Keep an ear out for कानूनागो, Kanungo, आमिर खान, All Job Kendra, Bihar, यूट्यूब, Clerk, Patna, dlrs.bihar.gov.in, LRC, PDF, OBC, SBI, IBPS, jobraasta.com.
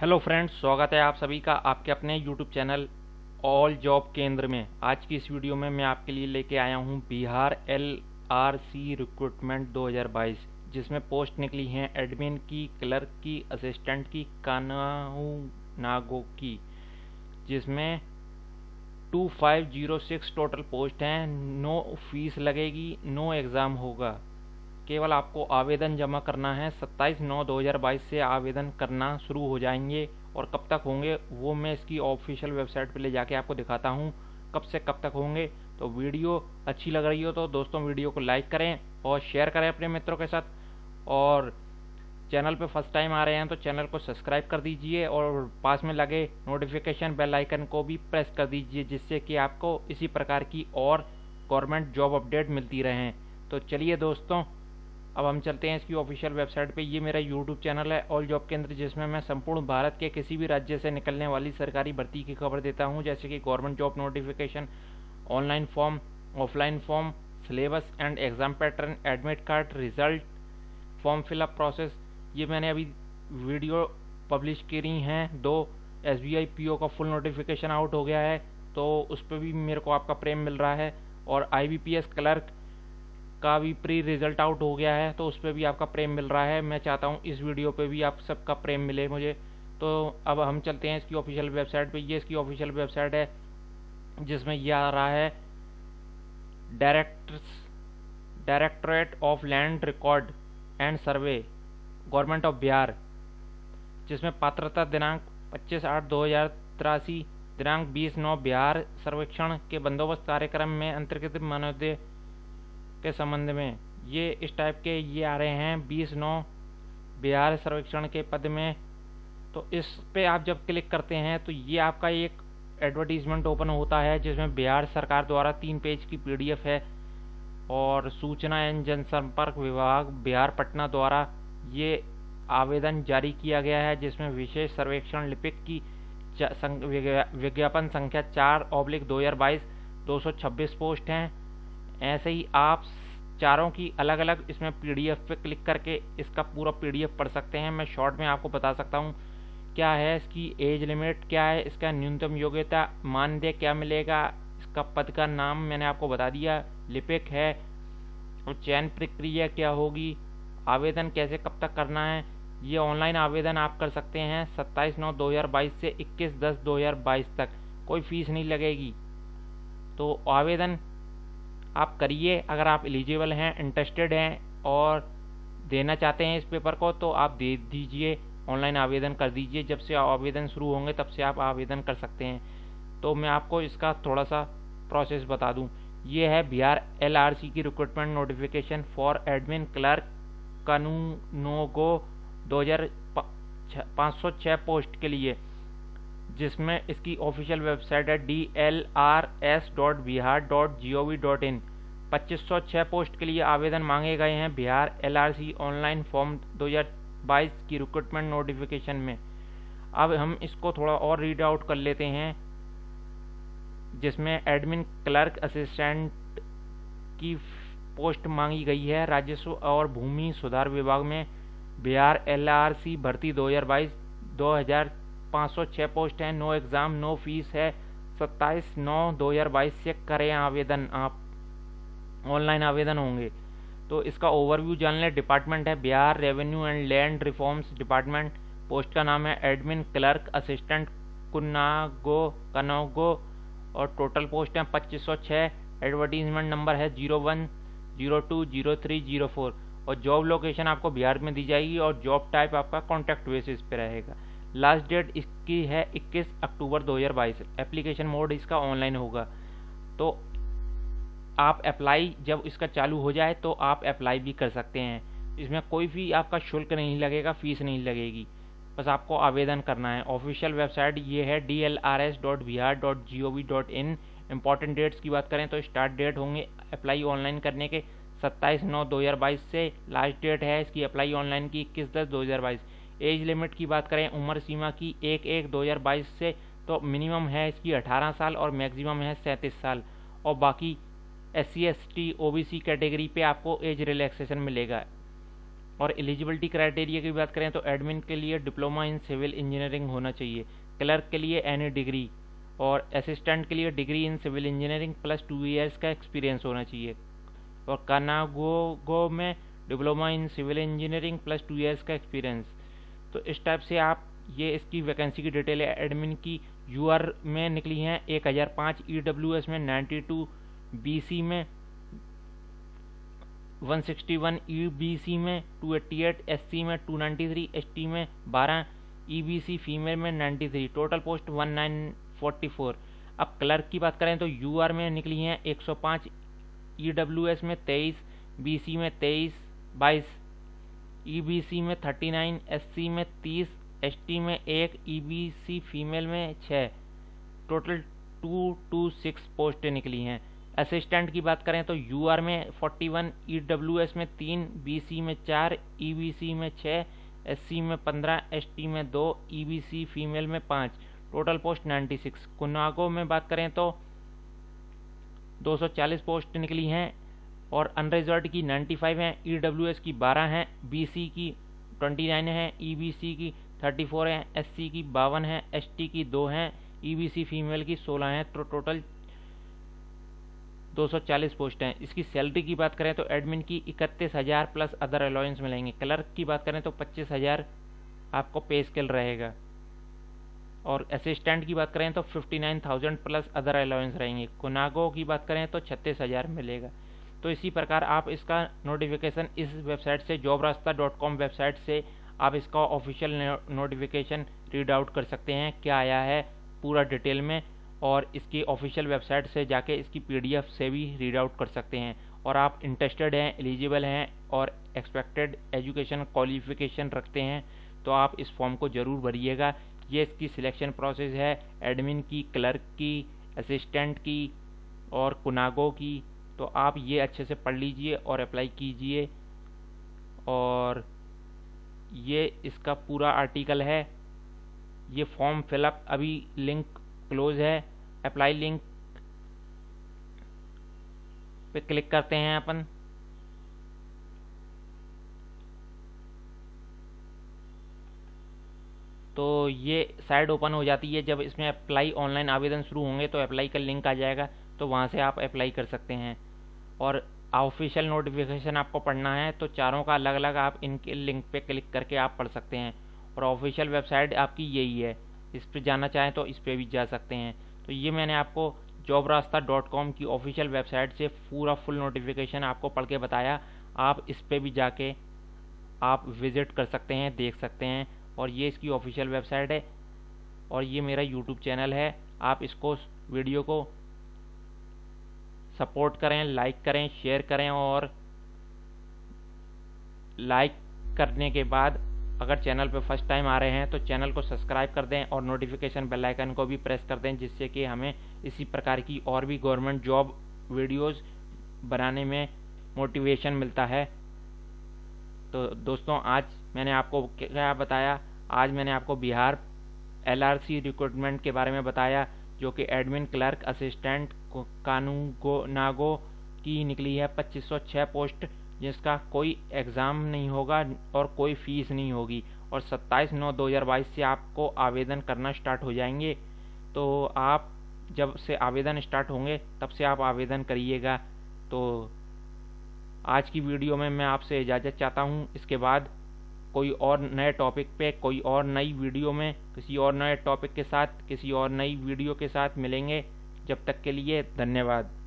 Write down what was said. Hello friends, स्वागत है आप सभी का आपके अपने यूट्यूब चैनल ऑल जॉब केंद्र में। आज की इस वीडियो में मैं आपके लिए लेके आया हूं बिहार LRC रिक्रूटमेंट 2022, जिसमें पोस्ट निकली हैं एडमिन की, क्लर्क की, असिस्टेंट की, कानूनागो की, जिसमें 2506 टोटल पोस्ट हैं। नो फीस लगेगी, नो एग्ज़ाम होगा, केवल आपको आवेदन जमा करना है। 27/9/2022 से आवेदन करना शुरू हो जाएंगे और कब तक होंगे वो मैं इसकी ऑफिशियल वेबसाइट पे ले जाके आपको दिखाता हूँ कब से कब तक होंगे। तो वीडियो अच्छी लग रही हो तो दोस्तों वीडियो को लाइक करें और शेयर करें अपने मित्रों के साथ, और चैनल पे फर्स्ट टाइम आ रहे हैं तो चैनल को सब्सक्राइब कर दीजिए और पास में लगे नोटिफिकेशन बेल आइकन को भी प्रेस कर दीजिए, जिससे कि आपको इसी प्रकार की और गवर्नमेंट जॉब अपडेट मिलती रहें। तो चलिए दोस्तों, अब हम चलते हैं इसकी ऑफिशियल वेबसाइट पे। ये मेरा यूट्यूब चैनल है ऑल जॉब केंद्र, जिसमें मैं संपूर्ण भारत के किसी भी राज्य से निकलने वाली सरकारी भर्ती की खबर देता हूँ, जैसे कि government job notification, online form, offline form, syllabus and exam pattern, admit card, result, form fill up process. ये मैंने अभी वीडियो पब्लिश करी हैं दो। SBI PO का फुल नोटिफिकेशन आउट हो गया है तो उस पर भी मेरे को आपका प्रेम मिल रहा है, और IBPS क्लर्क का भी प्री रिजल्ट आउट हो गया है तो उस पर भी आपका प्रेम मिल रहा है। मैं चाहता हूँ इस वीडियो पे भी आप सबका प्रेम मिले मुझे। तो अब हम चलते हैं इसकी ऑफिशियल वेबसाइट पे। ये इसकी ऑफिशियल वेबसाइट है जिसमें यह आ रहा है directorate of land record and survey, government of Bihar, जिसमें पात्रता दिनांक 25/8/2083, दिनांक 20/9 बिहार सर्वेक्षण के बंदोबस्त कार्यक्रम में अंतर्गत मानवदेय के संबंध में। ये इस टाइप के ये आ रहे हैं 20/9 बिहार सर्वेक्षण के पद में। तो इस पे आप जब क्लिक करते हैं तो ये आपका एक एडवर्टीजमेंट ओपन होता है, जिसमें बिहार सरकार द्वारा 3 पेज की PDF है और सूचना एवं जनसंपर्क विभाग बिहार पटना द्वारा ये आवेदन जारी किया गया है, जिसमें विशेष सर्वेक्षण लिपिक की विज्ञापन संख्या 4/2022 226 पोस्ट हैं। ऐसे ही आप चारों की अलग अलग इसमें PDF पे क्लिक करके इसका पूरा PDF पढ़ सकते हैं। मैं शॉर्ट में आपको बता सकता हूँ क्या है इसकी एज लिमिट, क्या है इसका न्यूनतम योग्यता, मानदेय क्या मिलेगा, इसका पद का नाम मैंने आपको बता दिया, लिपिक है, और चयन प्रक्रिया क्या होगी, आवेदन कैसे कब तक करना है। ये ऑनलाइन आवेदन आप कर सकते हैं 27/9/2022 से 21/10/2022 तक, कोई फीस नहीं लगेगी। तो आवेदन आप करिए अगर आप एलिजिबल हैं, इंटरेस्टेड हैं और देना चाहते हैं इस पेपर को, तो आप दे दीजिए, ऑनलाइन आवेदन कर दीजिए। जब से आवेदन शुरू होंगे तब से आप आवेदन कर सकते हैं। तो मैं आपको इसका थोड़ा सा प्रोसेस बता दूं। ये है बिहार LRC की recruitment notification for admin clerk Kanungo 2506 post के लिए, जिसमें इसकी ऑफिशियल वेबसाइट है dlrs.bihar.gov.in। 2506 पोस्ट के लिए आवेदन मांगे गए हैं बिहार LRC ऑनलाइन फॉर्म 2022 की रिक्रूटमेंट नोटिफिकेशन में। अब हम इसको थोड़ा और रीड आउट कर लेते हैं, जिसमें एडमिन क्लर्क असिस्टेंट की पोस्ट मांगी गई है राजस्व और भूमि सुधार विभाग में। बिहार LRC भर्ती 2022 2506 पोस्ट है, नो एग्ज़ाम, नो फीस है। 27/9/2022 से करें आवेदन, आप ऑनलाइन आवेदन होंगे। तो इसका ओवरव्यू जान लें। डिपार्टमेंट है Bihar revenue and land reforms department. Post का नाम है एडमिन क्लर्क असिस्टेंट कनौगो, और टोटल पोस्ट हैं 2506। एडवर्टीजमेंट नंबर है 01020304, और जॉब लोकेशन आपको बिहार में दी जाएगी और जॉब टाइप आपका कॉन्ट्रैक्ट बेसिस पे रहेगा। लास्ट डेट इसकी है 21 अक्टूबर 2022। एप्लीकेशन मोड इसका ऑनलाइन होगा। तो आप अप्लाई जब इसका चालू हो जाए तो आप अप्लाई भी कर सकते हैं। इसमें कोई भी आपका शुल्क नहीं लगेगा, फीस नहीं लगेगी, बस आपको आवेदन करना है। ऑफिशियल वेबसाइट ये है dlrs.bihar.gov.in। इम्पॉर्टेंट डेट्स की बात करें तो स्टार्ट डेट होंगे अप्लाई ऑनलाइन करने के 27/9/2022 से, लास्ट डेट है इसकी अप्लाई ऑनलाइन की 21/10/2022। एज लिमिट की बात करें, उम्र सीमा की 1/1/2022 से, तो मिनिमम है इसकी 18 साल और मैक्सिमम है 37 साल, और बाकी SC ST OBC कैटेगरी पे आपको एज रिलैक्सेशन मिलेगा। और एलिजिबिलिटी क्राइटेरिया की बात करें तो एडमिन के लिए डिप्लोमा इन सिविल इंजीनियरिंग होना चाहिए, क्लर्क के लिए एनी डिग्री और असिस्टेंट के लिए degree in civil engineering plus 2 years का एक्सपीरियंस होना चाहिए। और कानागो में diploma in civil engineering plus 2 years का एक्सपीरियंस। तो इस टाइप से आप ये इसकी वैकेंसी की डिटेल है। एडमिन की यूआर में निकली हैं 1005, ईडब्ल्यूएस में 92, बीसी में 161, ईबीसी में 288, एससी में 293, एसटी में 12, ईबीसी फीमेल में 93, टोटल पोस्ट 1944। अब क्लर्क की बात करें तो यूआर में निकली हैं 105, ईडब्ल्यूएस में 23, बीसी में 22, ईबीसी में 39, एससी में 30, एसटी में 1, ईबीसी फीमेल में 6, टोटल 226 पोस्टें निकली हैं। असिस्टेंट की बात करें तो यूआर में 41, ईडब्ल्यूएस में 3, बीसी में 4, ईबीसी में 6, एससी में 15, एसटी में 2, ईबीसी फीमेल में 5, टोटल पोस्ट 96। कुनागो में बात करें तो 240 पोस्ट निकली हैं और अनरिजर्व की 95 हैं, ईडब्ल्यूएस की 12 हैं, बीसी की 29 हैं, ईबीसी की 34 हैं, एससी की 52 हैं, एसटी की 2 हैं, ईबीसी फीमेल की 16 हैं, तो टोटल 240 पोस्ट हैं। इसकी सैलरी की बात करें तो एडमिन की 31,000 प्लस अदर अलाउंस मिलेंगे। क्लर्क की बात करें तो 25,000 आपको पे स्केल रहेगा और असिस्टेंट की बात करें तो 59,000 प्लस अदर अलाउंस रहेंगे। कोनागो की बात करें तो 36,000 मिलेगा। तो इसी प्रकार आप इसका नोटिफिकेशन इस वेबसाइट से jobraasta.com वेबसाइट से आप इसका ऑफिशियल नोटिफिकेशन रीड आउट कर सकते हैं क्या आया है पूरा डिटेल में, और इसकी ऑफिशियल वेबसाइट से जाके इसकी पीडीएफ से भी रीड आउट कर सकते हैं। और आप इंटरेस्टेड हैं, एलिजिबल हैं और एक्सपेक्टेड एजुकेशन क्वालिफिकेशन रखते हैं तो आप इस फॉर्म को ज़रूर भरिएगा। ये इसकी सिलेक्शन प्रोसेस है एडमिन की, क्लर्क की, असिस्टेंट की और कुनागो की। तो आप ये अच्छे से पढ़ लीजिए और अप्लाई कीजिए। और ये इसका पूरा आर्टिकल है। ये फॉर्म फिलअप अभी लिंक क्लोज है, अप्लाई लिंक पे क्लिक करते हैं अपन। तो ये साइट ओपन हो जाती है। जब इसमें अप्लाई ऑनलाइन आवेदन शुरू होंगे तो अप्लाई का लिंक आ जाएगा, तो वहाँ से आप अप्लाई कर सकते हैं। और ऑफिशियल नोटिफिकेशन आपको पढ़ना है तो चारों का अलग अलग आप इनके लिंक पे क्लिक करके आप पढ़ सकते हैं। और ऑफिशियल वेबसाइट आपकी यही है, इस पर जाना चाहें तो इस पर भी जा सकते हैं। तो ये मैंने आपको jobraasta.com की ऑफिशियल वेबसाइट से पूरा फुल नोटिफिकेशन आपको पढ़ के बताया। आप इस पर भी जाके आप विज़िट कर सकते हैं, देख सकते हैं। और ये इसकी ऑफिशियल वेबसाइट है और ये मेरा यूट्यूब चैनल है। आप इसको वीडियो को सपोर्ट करें, लाइक करें, शेयर करें। और लाइक करने के बाद अगर चैनल पर फर्स्ट टाइम आ रहे हैं तो चैनल को सब्सक्राइब कर दें और नोटिफिकेशन बेल आइकन को भी प्रेस कर दें, जिससे कि हमें इसी प्रकार की और भी गवर्नमेंट जॉब वीडियोस बनाने में मोटिवेशन मिलता है। तो दोस्तों, आज मैंने आपको क्या बताया, आज मैंने आपको बिहार LRC रिक्रूटमेंट के बारे में बताया, जो कि एडमिन, क्लर्क, असिस्टेंट, कानूगो की निकली है 2506 पोस्ट, जिसका कोई एग्ज़ाम नहीं होगा और कोई फीस नहीं होगी। और 27/9/2022 से आपको आवेदन करना स्टार्ट हो जाएंगे। तो आप जब से आवेदन स्टार्ट होंगे तब से आप आवेदन करिएगा। तो आज की वीडियो में मैं आपसे इजाज़त चाहता हूं। इसके बाद कोई और नए टॉपिक पे, कोई और नई वीडियो में, किसी और नए टॉपिक के साथ, किसी और नई वीडियो के साथ मिलेंगे। जब तक के लिए धन्यवाद।